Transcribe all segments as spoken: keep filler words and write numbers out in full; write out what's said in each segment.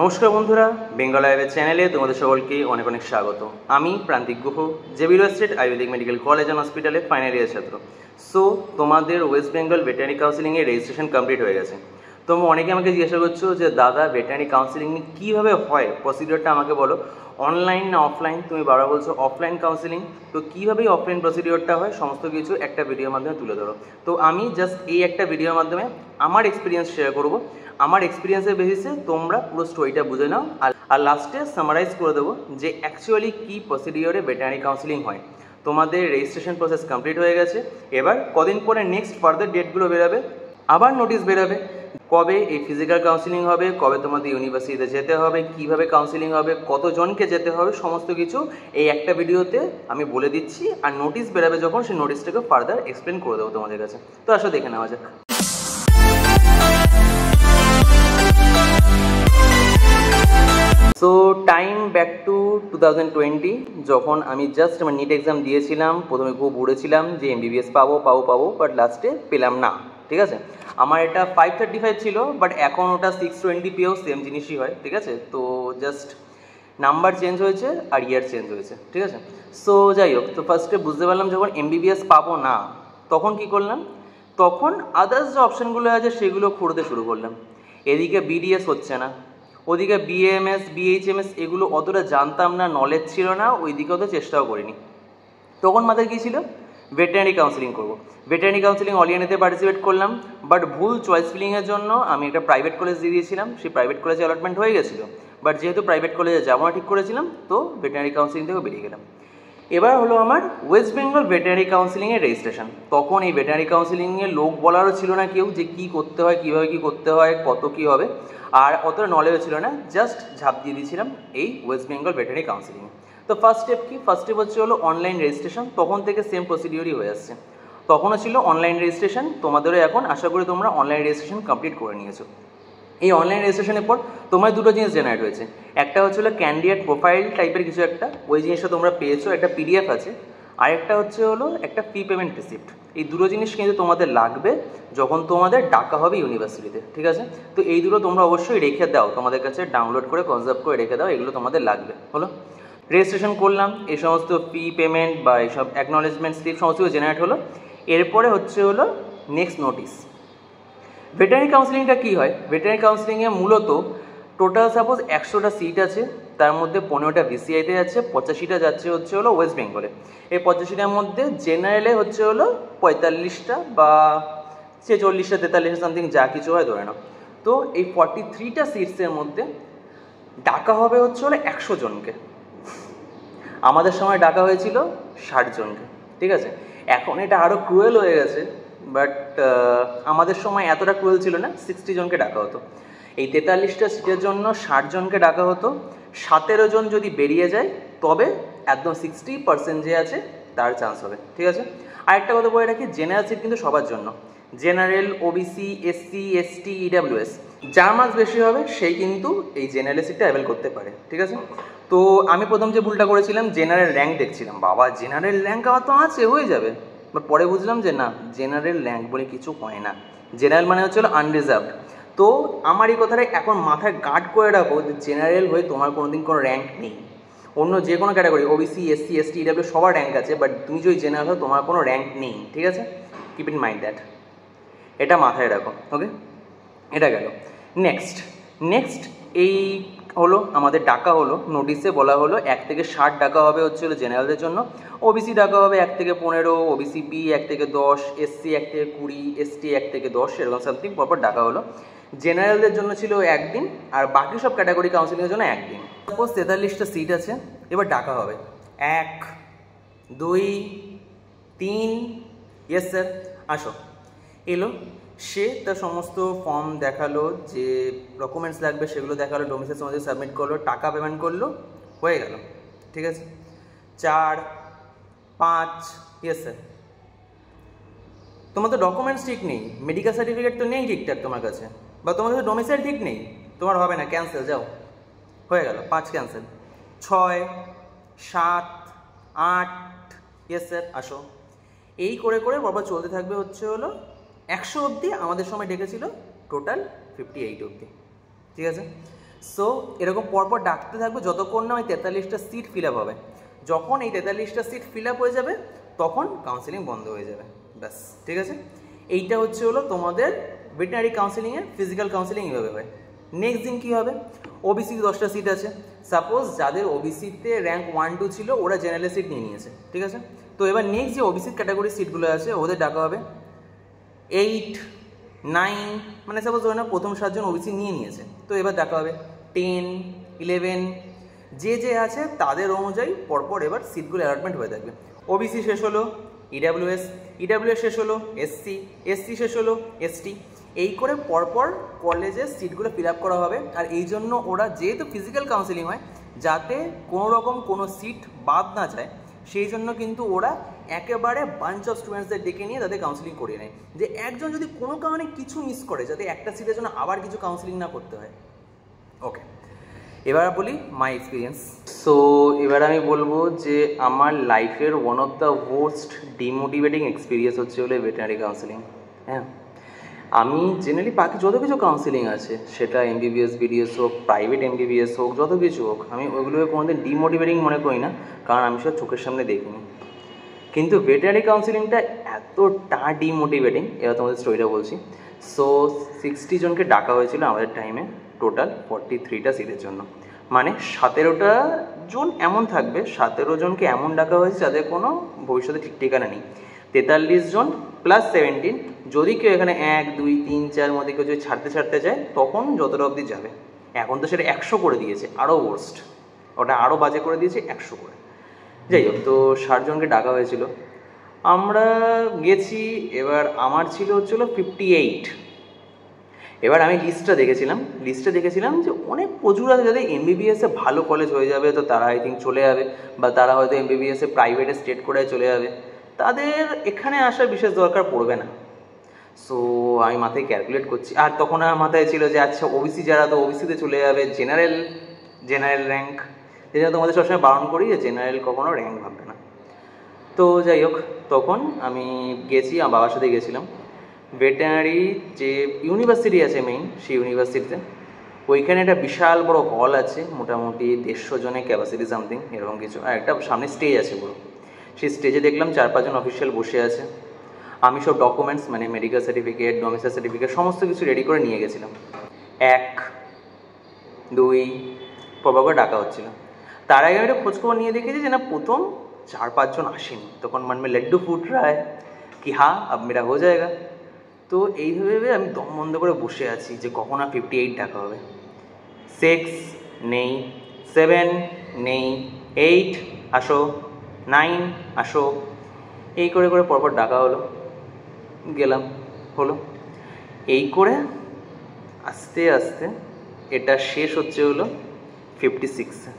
নমস্কার বন্ধুরা, বেঙ্গল আয়ুর্বেদ চ্যানেলে তোমাদের সকলকে অনেক অনেক স্বাগত। আমি প্রান্তিক গুহ, জেবিরো state Ayurvedic medical college and হসপিটালে ফাইনাল ইয়ার ছাত্র। সো তোমাদের ওয়েস্ট বেঙ্গল ভেটেরিনারি কাউন্সিলিংয়ে রেজিস্ট্রেশন কমপ্লিট হয়ে গেছে। তোমরা অনেকে আমাকে জিজ্ঞাসা করছো যে দাদা ভেটেরিনারি কাউন্সিলিং কীভাবে হয়, প্রসিডিওরটা আমাকে বলো, অনলাইন না অফলাইন? তুমি বারবার বলছো অফলাইন কাউন্সিলিং, তো কীভাবে অফলাইন প্রসিডিওরটা হয় সমস্ত কিছু একটা ভিডিওর মাধ্যমে তুলে ধরো। তো আমি জাস্ট এই একটা ভিডিওর মাধ্যমে আমার এক্সপিরিয়েন্স শেয়ার করব। আমার এক্সপিরিয়েন্সের বেসিসে তোমরা পুরো স্টোরিটা বুঝে নাও, আর আর লাস্টে সামারাইজ করে দেবো যে অ্যাকচুয়ালি কী প্রসিডিওরে ভেটেরিনারি কাউন্সিলিং হয়। তোমাদের রেজিস্ট্রেশন প্রসেস কমপ্লিট হয়ে গেছে, এবার কদিন পরে নেক্সট ফার্দার ডেটগুলো বেরোবে, আবার নোটিশ বেরোবে কবে এই ফিজিক্যাল কাউন্সিলিং হবে, কবে তোমাদের ইউনিভার্সিটিতে যেতে হবে, কিভাবে কাউন্সিলিং হবে, কতজনকে যেতে হবে, সমস্ত কিছু এই একটা ভিডিওতে আমি বলে দিচ্ছি। আর নোটিশ বেরোবে যখন, সেই নোটিশটাকে ফার্দার এক্সপ্লেন করে দেবো তোমাদের কাছে। তো আসলে দেখে নেওয়া যাক। So time back to two thousand twenty, যখন আমি জাস্ট আমার নিট এক্সাম দিয়েছিলাম। প্রথমে খুব উড়েছিলাম যে এমবিবিএস পাবো পাবো পাবো বাট লাস্টে পেলাম না, ঠিক আছে। আমার এটা ফাইভ থার্টি ফাইভ ছিল, বাট এখন ওটা সিক্স টোয়েন্টি পেয়েও সেম জিনিসই হয়, ঠিক আছে। তো জাস্ট নাম্বার চেঞ্জ হয়েছে আর ইয়ার চেঞ্জ হয়েছে, ঠিক আছে। সো যাই হোক, তো ফার্স্টে বুঝতে পারলাম যখন এমবিবিএস পাবো না, তখন কি করলাম, তখন আদার্স যে অপশানগুলো আছে সেগুলো খুঁড়তে শুরু করলাম। এদিকে বিডিএস হচ্ছে না, ওদিকে বিএমএস বিএইচএমএস এগুলো অতটা জানতাম না, নলেজ ছিল না, ওইদিকে অত চেষ্টাও করিনি। তখন মাথায় কী ছিল, ভেটেরিনারি কাউন্সিলিং করব। ভেটেরিনারি কাউন্সিলিং অল ইন্ডিয়াতে পার্টিসিপেট করলাম, বাট ভুল চয়েস ফিলিংয়ের জন্য আমি একটা প্রাইভেট কলেজ দিয়ে দিয়েছিলাম। সেই প্রাইভেট কলেজে অ্যালটমেন্ট হয়ে গেছিলো, বাট যেহেতু প্রাইভেট কলেজে যাবো না ঠিক করেছিলাম, তো ভেটেরিনারি কাউন্সিলিং থেকে বেরিয়ে গেলাম। এবার হলো আমার ওয়েস্ট বেঙ্গল ভেটেরিনারি কাউন্সিলিংয়ের রেজিস্ট্রেশন। তখন এই ভেটেরিনারি কাউন্সিলিংয়ে লোক বলারও ছিল না কেউ যে কী করতে হয়, কীভাবে কী করতে হয়, কত কী হবে, আর অতটা নলেজও ছিল না। জাস্ট ঝাঁপ দিয়ে দিয়েছিলাম এই ওয়েস্ট বেঙ্গল ভেটেরিনারি কাউন্সিলিংয়ে। তো ফার্স্ট স্টেপ কি, ফার্স্ট স্টেপ হচ্ছে হলো অনলাইন রেজিস্ট্রেশন। তখন থেকে সেম প্রসিডিওরই হয়ে আসছে, তখনও ছিল অনলাইন রেজিস্ট্রেশন। তোমাদেরও এখন আশা করি তোমরা অনলাইন রেজিস্ট্রেশন কমপ্লিট করে নিয়েছো। এই অনলাইন রেজিস্ট্রেশনের পর তোমার দুটো জিনিস জেনারেট হয়েছে। একটা হচ্ছে হলো ক্যান্ডিডেট প্রোফাইল টাইপের কিছু একটা, ওই জিনিসটা তোমরা পেয়েছো, একটা পিডিএফ আছে। আর একটা হচ্ছে হলো একটা ফি পেমেন্ট রিসিপ্ট। এই দুটো জিনিস কিন্তু তোমাদের লাগবে যখন তোমাদের ডাকা হবে ইউনিভার্সিটিতে, ঠিক আছে। তো এই দুটো তোমরা অবশ্যই রেখে দাও, তোমাদের কাছে ডাউনলোড করে কনজার্ভ করে রেখে দাও, এগুলো তোমাদের লাগবে। হলো রেজিস্ট্রেশন করলাম, এই সমস্ত ফি পেমেন্ট বা এইসব অ্যাকনোলেজমেন্ট স্লিপ সমস্ত জেনারেট হলো। এরপরে হচ্ছে হলো নেক্সট নোটিশ। ভেটেরিনারি কাউন্সিলিংটা কী হয়, ভেটেরিনারি কাউন্সিলিংয়ে মূলত টোটাল সাপোজ একশোটা সিট আছে, তার মধ্যে পনেরোটা ভিসিআইতে যাচ্ছে, পঁচাশিটা যাচ্ছে হচ্ছে হলো ওয়েস্ট বেঙ্গলে। এই পঁচাশিটার মধ্যে জেনারেলে হচ্ছে হলো পঁয়তাল্লিশটা বা ছেচল্লিশটা তেতাল্লিশটা সামথিং যা কিছু হয় ধরে নাও। তো এই ফর্টি থ্রিটা সিটসের মধ্যে ডাকা হবে হচ্ছে হলো একশো জনকে। আমাদের সময় ডাকা হয়েছিল ষাট জনকে, ঠিক আছে। এখন এটা আরও ক্রুয়েল হয়ে গেছে, বাট আমাদের সময় এতটা ক্রুয়েল ছিল না, সিক্সটি জনকে ডাকা হতো। এই তেতাল্লিশটা সিটের জন্য ষাট জনকে ডাকা হতো, সতেরো জন যদি বেরিয়ে যায় তবে একদম সিক্সটি পার্সেন্ট যে আছে তার চান্স হবে, ঠিক আছে। আরেকটা কথা বলে রাখি, জেনারেল সিট কিন্তু সবার জন্য, general OBC SC ST EWS যার মার্কস বেশি হবে সেই কিন্তু এই জেনারেল সিটটা অ্যাভেল করতে পারে, ঠিক আছে। তো আমি প্রথম যে ভুলটা করেছিলাম, জেনারেল র্যাঙ্ক দেখছিলাম, বাবা জেনারেল র্যাঙ্ক আমার তো আছে হয়ে যাবে, বাট পরে বুঝলাম যে না, জেনারেল র্যাঙ্ক বলে কিছু হয় না। জেনারেল মানে হচ্ছে হলো আনরিজার্ভড। তো আমার এই কথাটা এখন মাথায় গার্ড করে রাখো যে জেনারেল হয়ে তোমার কোনো দিন কোনো র্যাঙ্ক নেই। অন্য যে কোনো category OBC SC ST EW সবার র্যাঙ্ক আছে, বাট তুমি যদি জেনারেল হও তোমার কোনো র্যাঙ্ক নেই, ঠিক আছে। কিপ ইন মাইন্ড দ্যাট, এটা মাথায় রাখো, ওকে। এটা গেল। নেক্সট নেক্সট এই হলো আমাদের ডাকা হলো, নোটিশে বলা হলো এক থেকে ষাট ডাকা হবে হচ্ছে হলো জেনারেলদের জন্য। ওবিসি ডাকা হবে এক থেকে পনেরো, ওবিসি বি এক থেকে দশ, এসসি এক থেকে কুড়ি, এসটি এক থেকে দশ, এরকম সামথিং পরপর ডাকা হলো। জেনারেলদের জন্য ছিল একদিন, আর বাকি সব ক্যাটাগরি কাউন্সিলিংয়ের জন্য একদিন। তারপর তেতাল্লিশটা সিট আছে, এবার ডাকা হবে এক দুই তিন, ইয়েস স্যার আসো। এলো সে, তার সমস্ত ফর্ম দেখালো, যে ডকুমেন্টস লাগবে সেগুলো দেখালো, ডোমিসাইল সমস্ত সাবমিট করলো, টাকা পেমেন্ট করলো, হয়ে গেল, ঠিক আছে। চার পাঁচ, ইয়েস স্যার। তোমার তো ডকুমেন্টস ঠিক নেই, মেডিকেল সার্টিফিকেট তো নেই ঠিকঠাক তোমার কাছে, বা তোমার কাছে ডোমিসাইল ঠিক নেই, তোমার হবে না, ক্যান্সেল, যাও। হয়ে গেল, পাঁচ ক্যান্সেল। ছয় সাত আট, ইয়েস স্যার আসো। এই করে করে পরপর চলতে থাকবে হচ্ছে হলো একশো অবধি। আমাদের সময় ডেকেছিল টোটাল ফিফটি এইট অবধি, ঠিক আছে। সো এরকম পরপর ডাকতে থাকবে যতক্ষণ না ওই তেতাল্লিশটা সিট ফিল আপ হবে। যখন এই তেতাল্লিশটা সিট ফিল আপ হয়ে যাবে তখন কাউন্সেলিং বন্ধ হয়ে যাবে, ব্যাস। ঠিক আছে, এইটা হচ্ছে হলো তোমাদের ভেটেরিনারি কাউন্সেলিংয়ের ফিজিক্যাল কাউন্সেলিং এইভাবে হয়। নেক্সট দিন কী হবে, ওবিসিতে দশটা সিট আছে, সাপোজ যাদের ওবিসিতে র্যাঙ্ক ওয়ান টু ছিল ওরা জেনারেল সিট নিয়ে নিয়েছে, ঠিক আছে। তো এবার নেক্সট যে ওবিসি ক্যাটাগরির সিটগুলো আছে ওদের ডাকা হবে এইট নাইন, মানে সাপোজ ওরা প্রথম সাতজন ওবিসি নিয়ে নিয়েছে, তো এবার ডাকা হবে টেন ইলেভেন, যে যে আছে তাদের অনুযায়ী পরপর এবার সিটগুলো অ্যালটমেন্ট হয়ে থাকবে। ওবিসি শেষ হলো, ইডাব্লিউএস ইডাব্লিউএস শেষ হলো, এসসি এসসি শেষ হলো, এসটি, এই করে পরপর কলেজের সিটগুলো ফিল আপ করা হবে। আর এই জন্য ওরা যেহেতু ফিজিক্যাল কাউন্সেলিং হয় যাতে কোনো রকম কোনো সিট বাদ না যায়, সেই জন্য কিন্তু ওরা একেবারে বাঞ্চ অফ স্টুডেন্টসদের ডেকে নিয়ে তাদের কাউন্সেলিং করিয়ে নেয়, যে একজন যদি কোনো কারণে কিছু মিস করে যাতে একটা সিটের জন্য আবার কিছু কাউন্সেলিং না করতে হয়। ওকে, এবার বলি মাই এক্সপিরিয়েন্স। সো এবার আমি বলবো যে আমার লাইফের one of the most demotivating experience হচ্ছে হলো ভেটেরিনারি কাউন্সেলিং। হ্যাঁ, আমি জেনারেলি বাকি যত কিছু কাউন্সেলিং আছে সেটা এমবিবিএস বিডিএস হোক, প্রাইভেট এমবিবিএস হোক, যত কিছু হোক, আমি ওইগুলোকে কোনোদিন ডিমোটিভেটিং মনে করি না, কারণ আমি সব চোখের সামনে দেখিনি। কিন্তু ভেটেরিনারি কাউন্সেলিংটা এতটা ডিমোটিভেটিং, এবার তোমাদের স্টোরিটা বলছি। সো সিক্সটি জনকে ডাকা হয়েছিল আমাদের টাইমে, টোটাল ফর্টি থ্রিটা সিটের জন্য, মানে সতেরোটা জন এমন থাকবে, সতেরো জনকে এমন ডাকা হয়েছে যাদের কোনো ভবিষ্যতে ঠিক ঠিকানা নেই। তেতাল্লিশ জন প্লাস সেভেন্টিন, যদি কেউ এখানে এক দুই তিন চার মধ্যে কেউ যদি ছাড়তে ছাড়তে যায় তখন যতটা অবধি যাবে। এখন তো সেটা একশো করে দিয়েছে, আরও ওয়ার্স্ট, ওটা আরও বাজে করে দিয়েছে একশো করে। যাই হোক, তো ষাট জনকে ডাকা হয়েছিল, আমরা গেছি। এবার আমার ছিল হচ্ছিল ফিফটি এইট। এবার আমি লিস্টটা দেখেছিলাম, লিস্টটা দেখেছিলাম যে অনেক প্রচুর আছে যাদের এমবিবিএসে ভালো কলেজ হয়ে যাবে, তো তারা আই থিঙ্ক চলে যাবে, বা তারা হয়তো এমবিবিএসে প্রাইভেটে স্টেট করে চলে যাবে, তাদের এখানে আসার বিশেষ দরকার পড়বে না। সো আমি মাথায় ক্যালকুলেট করছি, আর তখন আমার মাথায় ছিল যে আচ্ছা ওবিসি যারা তো ওবিসিতে চলে যাবে, জেনারেল জেনারেল র্যাঙ্ক, যেটা তোমাদের সবসময় বারণ করি যে জেনারেল কখনও র্যাঙ্ক ভাববে না। তো যাই হোক, তখন আমি গেছি, আমার বাবার সাথে গেছিলাম। ভেটেরিনারি যে ইউনিভার্সিটি আছে মেইন, সেই ইউনিভার্সিটিতে ওইখানে একটা বিশাল বড় হল আছে, মোটামুটি দেড়শো জনের ক্যাপাসিটি সামথিং এরকম কিছু, আর একটা সামনে স্টেজ আছে বড়। সেই স্টেজে দেখলাম চার পাঁচজন অফিসিয়াল বসে আছে। আমি সব ডকুমেন্টস মানে মেডিকেল সার্টিফিকেট, ডোমিসাইল সার্টিফিকেট সমস্ত কিছু রেডি করে নিয়ে গেছিলাম। এক দুই পরপর করে ডাকা হচ্ছিল। তার আগে আমি একটা খোঁজখবর নিয়ে দেখেছি যে না, প্রথম চার পাঁচজন আসেনি, তখন মানে লাড্ডু ফুট রায় কি হা আব মেরা হো জায়গা। তো এইভাবে ভেবে আমি দম বন্ধ করে বসে আছি যে কখন আর ফিফটি এইট ডাকা হবে। সিক্স নেই, সেভেন নেই, এইট আসো, নাইন আসো, এই করে করে পরপর ডাকা হলো, গেলাম, হলো, এই করে আস্তে আস্তে এটা শেষ হচ্ছে হলো ফিফটি সিক্সে।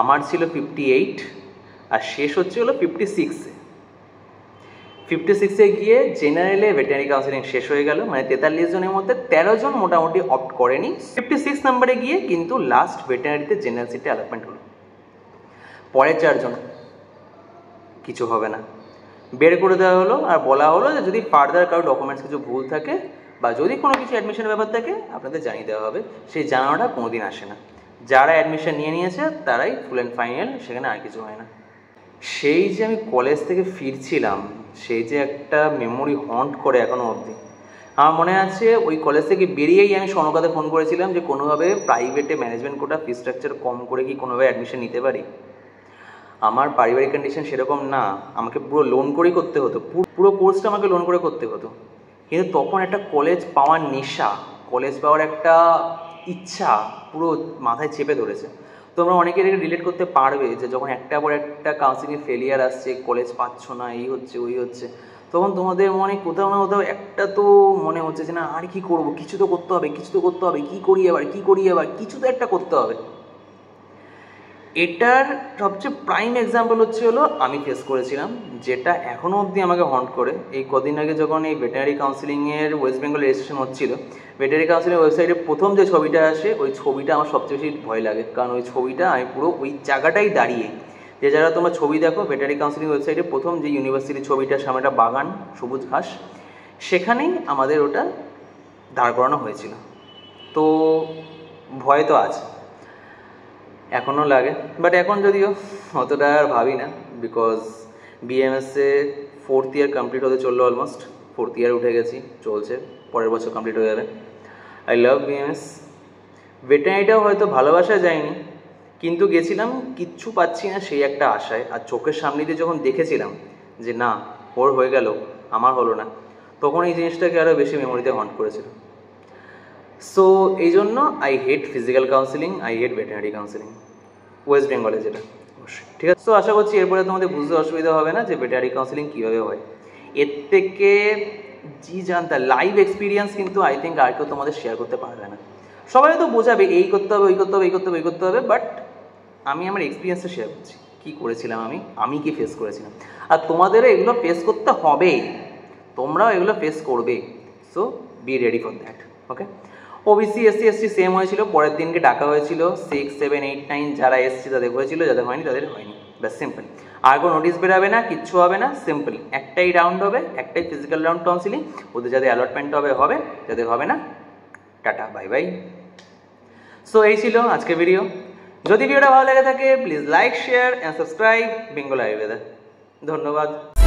আমার ছিল ফিফটি এইট আর শেষ হচ্ছে হলো ফিফটি সিক্সে। ফিফটি সিক্সে গিয়ে জেনারেলে ভেটেরিনারি কাউন্সেলিং শেষ হয়ে গেল, মানে তেতাল্লিশ জনের মধ্যে তেরো জন মোটামুটি অপ্ট করেনি। ফিফটি সিক্স নাম্বারে গিয়ে কিন্তু লাস্ট ভেটেরিনারিতে জেনারেল সিটে অ্যালটমেন্ট হলো। পরে চারজন কিছু হবে না বের করে দেওয়া হলো, আর বলা হলো যে যদি ফার্দার কারো ডকুমেন্টস কিছু ভুল থাকে বা যদি কোনো কিছু অ্যাডমিশনের ব্যাপার থাকে আপনাদের জানিয়ে দেওয়া হবে। সেই জানানোটা কোনো দিন আসে না, যারা অ্যাডমিশন নিয়ে নিয়েছে তারাই ফুল অ্যান্ড ফাইনাল, সেখানে আর কিছু হয় না। সেই যে আমি কলেজ থেকে ফিরছিলাম, সেই যে একটা মেমোরি হন্ট করে এখনও অবধি। আমার মনে আছে ওই কলেজ থেকে বেরিয়েই আমি সনকাতে ফোন করেছিলাম যে কোনোভাবে প্রাইভেটে ম্যানেজমেন্ট কোটা ফি স্ট্রাকচার কম করে কি কোনোভাবে অ্যাডমিশন নিতে পারি। আমার পারিবারিক কন্ডিশন সেরকম না, আমাকে পুরো লোন করেই করতে হতো, পুরো কোর্সটা আমাকে লোন করে করতে হতো। কিন্তু তখন একটা কলেজ পাওয়ার নেশা, কলেজ পাওয়ার একটা ইচ্ছা পুরো মাথায় চেপে ধরেছে। তোমরা অনেকে এটা রিলেট করতে পারবে যে যখন একটা পর একটা কাউন্সিলিং ফেলিয়ার আসছে, কলেজ পাচ্ছ না, এই হচ্ছে ওই হচ্ছে, তখন তোমাদের মনে কোথাও না কোথাও একটা তো মনে হচ্ছে যে না আর কি করবো, কিছু তো করতে হবে, কিছু তো করতে হবে, কী করি আবার কী করি আবার কিছু তো একটা করতে হবে। এটার সবচেয়ে প্রাইম এক্সাম্পল হচ্ছে হলো আমি ফেস করেছিলাম, যেটা এখনও অবধি আমাকে হন্ট করে। এই কদিন আগে যখন এই ভেটেরিনারি কাউন্সেলিংয়ের ওয়েস্ট বেঙ্গল রেজিস্ট্রেশন হচ্ছিল, ভেটেরিনারি কাউন্সেলিং ওয়েবসাইটে প্রথম যে ছবিটা আসে ওই ছবিটা আমার সবচেয়ে বেশি ভয় লাগে, কারণ ওই ছবিটা আমি পুরো ওই জায়গাটাই দাঁড়িয়ে, যে যারা তোমরা ছবি দেখো ভেটেরিনারি কাউন্সেলিং ওয়েবসাইটে প্রথম যে ইউনিভার্সিটির ছবিটা, সামনেটা বাগান সবুজ ঘাস, সেখানেই আমাদের ওটা দাঁড় করানো হয়েছিল। তো ভয় তো আছে, এখনও লাগে, বাট এখন যদিও অতটা আর ভাবি না, বিকজ বিএমএসে ফোর্থ ইয়ার কমপ্লিট হতে চললো, অলমোস্ট ফোর্থ ইয়ার উঠে গেছি, চলছে, পরের বছর কমপ্লিট হয়ে যাবে। I love BMS. ভেটেরিনারিটাও হয়তো ভালোবাসা যায়নি, কিন্তু গেছিলাম কিচ্ছু পাচ্ছি না সেই একটা আশায়, আর চোখের সামনে দিয়ে যখন দেখেছিলাম যে না ওর হয়ে গেল আমার হলো না, তখন এই জিনিসটাকে আরও বেশি মেমোরিতে হন্ট করেছিল। সো এই জন্য I hate physical counselling, I hate veterinary counselling, West বেঙ্গলে যেটা, ঠিক আছে। সো আশা করছি এরপরে তোমাদের বুঝতে অসুবিধা হবে না যে ভেটেরিনারি কাউন্সেলিং কীভাবে হয়। এর থেকে জি জানতা লাইভ এক্সপিরিয়েন্স কিন্তু আই থিঙ্ক আর কেউ তোমাদের শেয়ার করতে পারবে না। সবাই তো বোঝাবে এই করতে হবে, ওই করতে হবে, এই করতে হবে, ওই করতে হবে, বাট আমি আমার এক্সপিরিয়েন্সটা শেয়ার করছি, কী করেছিলাম আমি, আমি কি ফেস করেছিলাম। আর তোমাদেরও এগুলো ফেস করতে হবে, তোমরাও এগুলো ফেস করবে, so be ready for that, okay. OBC SC ST same হয়েছিল, পরের দিনকে ডাকা হয়েছিল সিক্স সেভেন এইট নাইন যারা এসসি তাদের হয়েছিল, যাদের হয়নি তাদের হয়নি, ব্যাস সিম্পল। আর কোনো নোটিস বেরোবে না, কিচ্ছু হবে না, সিম্পল একটাই রাউন্ড হবে, একটাই ফিজিক্যাল রাউন্ড কাউন্সিলিং, ওদের যাদের অ্যালটমেন্ট হবে হবে, যাদের হবে না টাটা বাই বাই। সো এই ছিল আজকের ভিডিও। যদি ভিডিওটা ভালো লেগে থাকে please like, share and subscribe Bengal Ayurveda. ধন্যবাদ।